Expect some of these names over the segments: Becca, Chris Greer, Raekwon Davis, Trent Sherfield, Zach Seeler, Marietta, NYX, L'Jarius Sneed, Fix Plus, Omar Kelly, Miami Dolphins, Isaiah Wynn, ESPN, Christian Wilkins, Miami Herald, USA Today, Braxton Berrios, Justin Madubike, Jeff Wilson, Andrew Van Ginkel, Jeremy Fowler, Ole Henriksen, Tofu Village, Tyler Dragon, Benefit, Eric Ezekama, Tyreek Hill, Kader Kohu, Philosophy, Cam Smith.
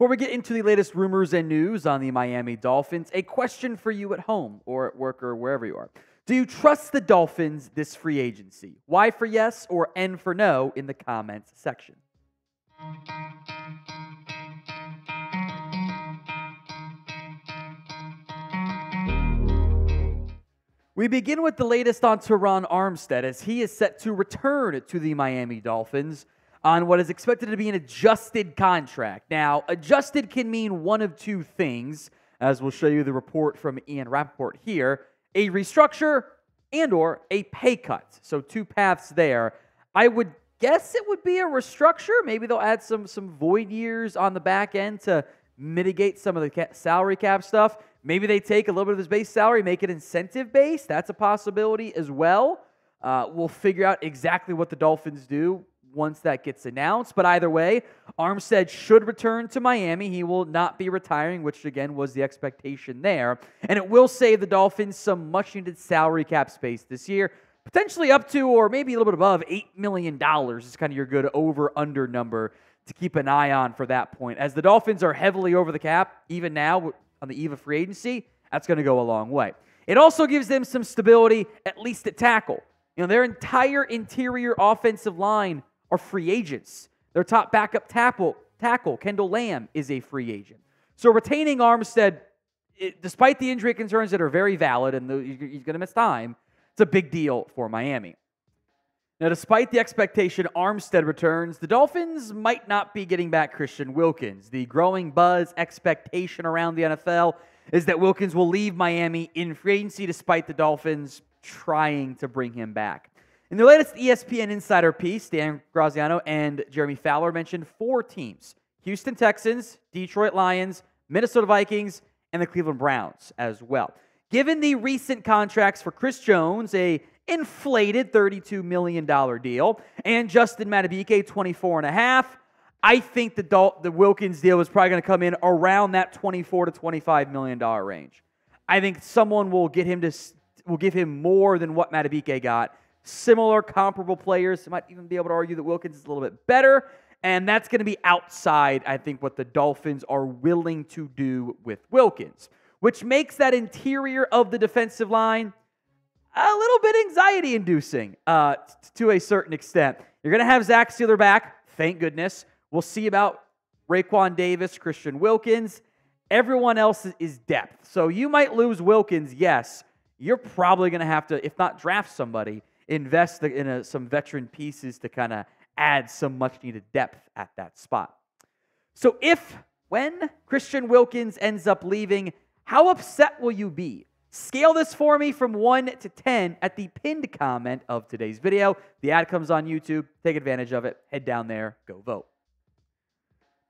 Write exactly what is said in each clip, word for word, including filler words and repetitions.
Before we get into the latest rumors and news on the Miami Dolphins, a question for you at home or at work or wherever you are. Do you trust the Dolphins this free agency? Y for yes or N for no in the comments section. We begin with the latest on Terron Armstead as he is set to return to the Miami Dolphins on what is expected to be an adjusted contract. Now, adjusted can mean one of two things, as we'll show you the report from Ian Rapoport here, a restructure and or a pay cut. So two paths there. I would guess it would be a restructure. Maybe they'll add some, some void years on the back end to mitigate some of the ca- salary cap stuff. Maybe they take a little bit of his base salary, make it incentive-based. That's a possibility as well. Uh, we'll figure out exactly what the Dolphins do once that gets announced. But either way, Armstead should return to Miami. He will not be retiring, which, again, was the expectation there. And it will save the Dolphins some much-needed salary cap space this year, potentially up to or maybe a little bit above eight million dollars is kind of your good over-under number to keep an eye on for that point. As the Dolphins are heavily over the cap, even now, on the eve of free agency, that's going to go a long way. It also gives them some stability, at least at tackle. You know, their entire interior offensive line are free agents. Their top backup tackle, tackle Kendall Lamb, is a free agent. So retaining Armstead, it, despite the injury concerns that are very valid and the, he's going to miss time, it's a big deal for Miami. Now, despite the expectation Armstead returns, the Dolphins might not be getting back Christian Wilkins. The growing buzz expectation around the N F L is that Wilkins will leave Miami in free agency despite the Dolphins trying to bring him back. In the latest E S P N Insider piece, Dan Graziano and Jeremy Fowler mentioned four teams: Houston Texans, Detroit Lions, Minnesota Vikings, and the Cleveland Browns as well. Given the recent contracts for Chris Jones, a inflated thirty-two million dollars deal, and Justin Madubike, twenty-four and a half. I think the, Dol- the Wilkins deal is probably going to come in around that twenty-four to twenty-five million dollars range. I think someone will get him to will give him more than what Madubike got. Similar, comparable players. Might even be able to argue that Wilkins is a little bit better, and that's going to be outside, I think, what the Dolphins are willing to do with Wilkins, which makes that interior of the defensive line a little bit anxiety-inducing uh, t- to a certain extent. You're going to have Zach Seeler back, thank goodness. We'll see about Raekwon Davis, Christian Wilkins. Everyone else is depth. So you might lose Wilkins, yes. You're probably going to have to, if not draft somebody, invest in a, some veteran pieces to kind of add some much-needed depth at that spot. So if, when Christian Wilkins ends up leaving, how upset will you be? Scale this for me from one to ten at the pinned comment of today's video. The ad comes on YouTube. Take advantage of it. Head down there. Go vote.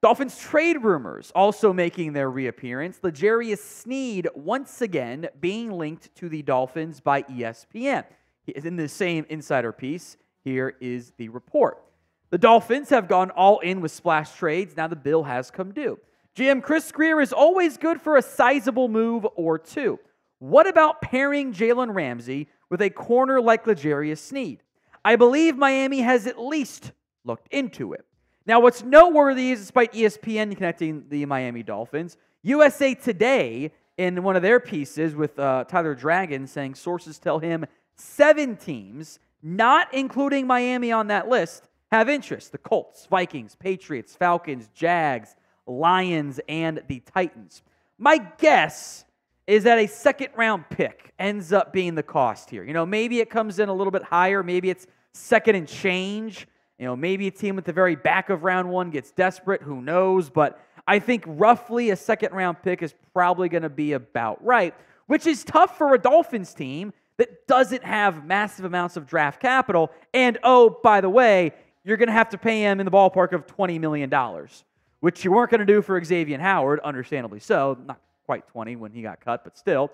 Dolphins trade rumors also making their reappearance. L'Jarius Sneed once again being linked to the Dolphins by E S P N. In the same insider piece, here is the report. The Dolphins have gone all in with splash trades. Now the bill has come due. G M Chris Greer is always good for a sizable move or two. What about pairing Jalen Ramsey with a corner like L'Jarius Sneed? I believe Miami has at least looked into it. Now, what's noteworthy is, despite E S P N connecting the Miami Dolphins, U S A Today, in one of their pieces with uh, Tyler Dragon, saying sources tell him seven teams, not including Miami on that list, have interest. The Colts, Vikings, Patriots, Falcons, Jags, Lions, and the Titans. My guess is that a second-round pick ends up being the cost here. You know, maybe it comes in a little bit higher. Maybe it's second and change. You know, maybe a team at the very back of round one gets desperate. Who knows? But I think roughly a second-round pick is probably going to be about right, which is tough for a Dolphins team that doesn't have massive amounts of draft capital. And, oh, by the way, you're going to have to pay him in the ballpark of twenty million dollars, which you weren't going to do for Xavier Howard, understandably so. Not quite twenty when he got cut, but still.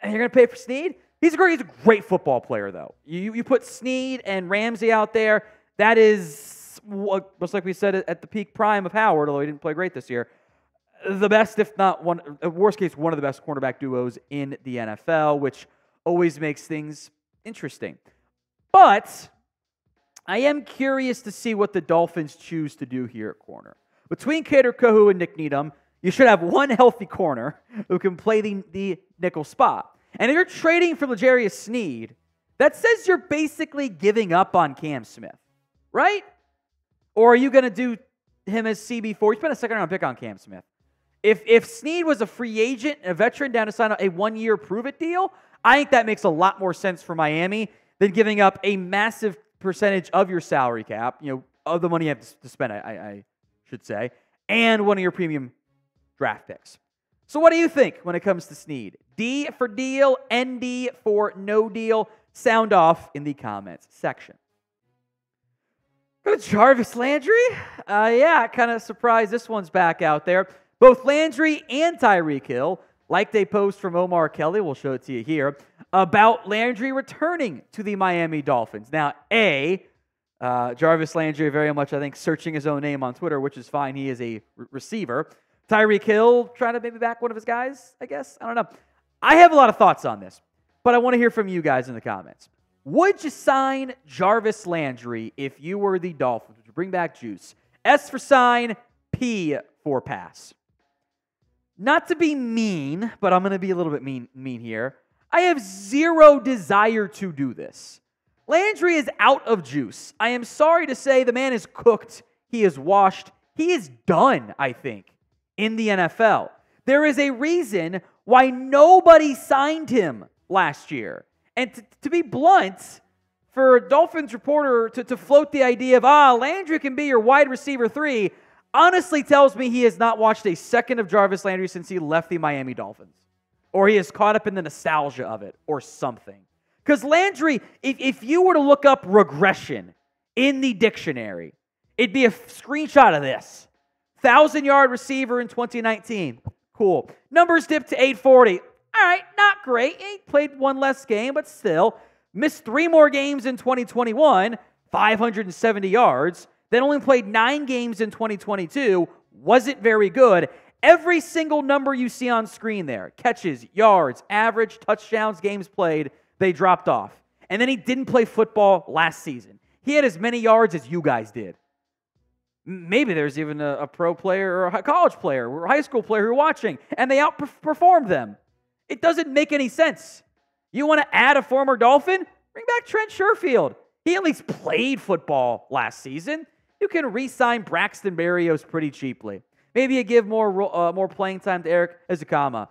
And you're going to pay for Sneed? He's a great, he's a great football player, though. You you put Sneed and Ramsey out there, that is, just like we said at the peak prime of Howard, although he didn't play great this year, the best, if not one, worst case, one of the best cornerback duos in the N F L, which always makes things interesting. But I am curious to see what the Dolphins choose to do here at corner. Between Kader Kohu and Nik Needham, you should have one healthy corner who can play the, the nickel spot. And if you're trading for L'Jarius Sneed, that says you're basically giving up on Cam Smith, right? Or are you going to do him as C B four? You spent a second-round pick on Cam Smith. If, if Sneed was a free agent, a veteran down to sign a one-year prove-it deal, I think that makes a lot more sense for Miami than giving up a massive percentage of your salary cap, you know, of the money you have to spend, I, I should say, and one of your premium draft picks. So what do you think when it comes to Sneed? D for deal, N D for no deal. Sound off in the comments section. Go to Jarvis Landry. Uh, yeah, kind of surprised this one's back out there. Both Landry and Tyreek Hill liked a post from Omar Kelly, we'll show it to you here, about Landry returning to the Miami Dolphins. Now, A, uh, Jarvis Landry very much, I think, searching his own name on Twitter, which is fine. He is a re receiver. Tyreek Hill trying to maybe back one of his guys, I guess. I don't know. I have a lot of thoughts on this, but I want to hear from you guys in the comments. Would you sign Jarvis Landry if you were the Dolphins? Would you bring back juice? S for sign, P for pass. Not to be mean, but I'm going to be a little bit mean, mean here. I have zero desire to do this. Landry is out of juice. I am sorry to say the man is cooked. He is washed. He is done, I think, in the N F L. There is a reason why nobody signed him last year. And to, to be blunt, for a Dolphins reporter to, to float the idea of, ah, Landry can be your wide receiver three, honestly tells me he has not watched a second of Jarvis Landry since he left the Miami Dolphins. Or he is caught up in the nostalgia of it or something. Because Landry, if, if you were to look up regression in the dictionary, it'd be a screenshot of this. one thousand yard receiver in twenty nineteen. Cool. Numbers dipped to eight forty. All right, not great. He played one less game, but still. Missed three more games in twenty twenty-one, five hundred seventy yards. Then only played nine games in twenty twenty-two. Wasn't very good. Every single number you see on screen there, catches, yards, average, touchdowns, games played, they dropped off. And then he didn't play football last season. He had as many yards as you guys did. Maybe there's even a, a pro player or a college player or a high school player who are watching, and they outperformed them. It doesn't make any sense. You want to add a former Dolphin? Bring back Trent Sherfield. He at least played football last season. You can re-sign Braxton Berrios pretty cheaply. Maybe you give more uh, more playing time to Eric Ezekama.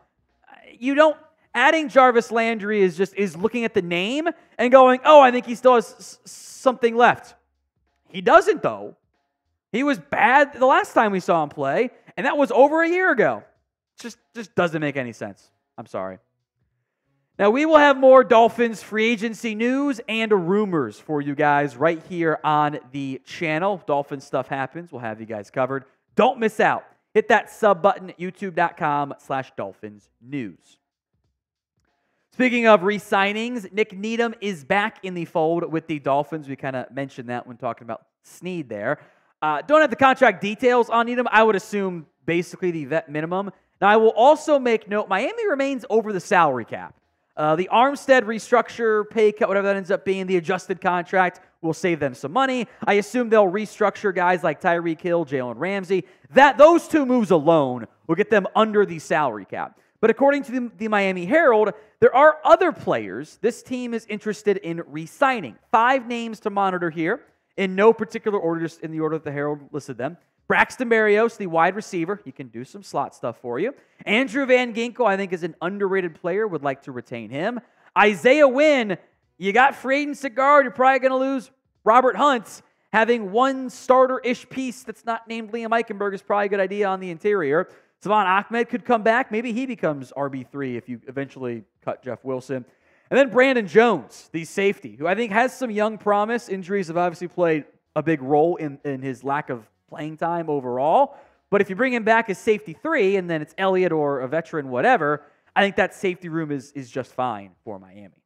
You don't adding Jarvis Landry is just is looking at the name and going, oh, I think he still has s something left. He doesn't though. He was bad the last time we saw him play, and that was over a year ago. Just just doesn't make any sense. I'm sorry. Now, we will have more Dolphins free agency news and rumors for you guys right here on the channel. Dolphin stuff happens. We'll have you guys covered. Don't miss out. Hit that sub button at youtube.com slash Dolphins News. Speaking of re-signings, Nik Needham is back in the fold with the Dolphins. We kind of mentioned that when talking about Sneed there. Uh, don't have the contract details on Needham. I would assume basically the vet minimum. Now, I will also make note, Miami remains over the salary cap. Uh, the Armstead restructure, pay cut, whatever that ends up being, the adjusted contract will save them some money. I assume they'll restructure guys like Tyreek Hill, Jalen Ramsey. That, those two moves alone will get them under the salary cap. But according to the, the Miami Herald, there are other players this team is interested in re-signing. Five names to monitor here, in no particular order, just in the order that the Herald listed them. Braxton Berrios, the wide receiver. He can do some slot stuff for you. Andrew Van Ginkel, I think, is an underrated player. Would like to retain him. Isaiah Wynn, you got free agent cigar. You're probably going to lose Robert Hunt. Having one starter-ish piece that's not named Liam Eichenberg is probably a good idea on the interior. Savon Ahmed could come back. Maybe he becomes R B three if you eventually cut Jeff Wilson. And then Brandon Jones, the safety, who I think has some young promise. Injuries have obviously played a big role in, in his lack of playing time overall, but if you bring him back as safety three and then it's Elliott or a veteran, whatever, I think that safety room is, is just fine for Miami.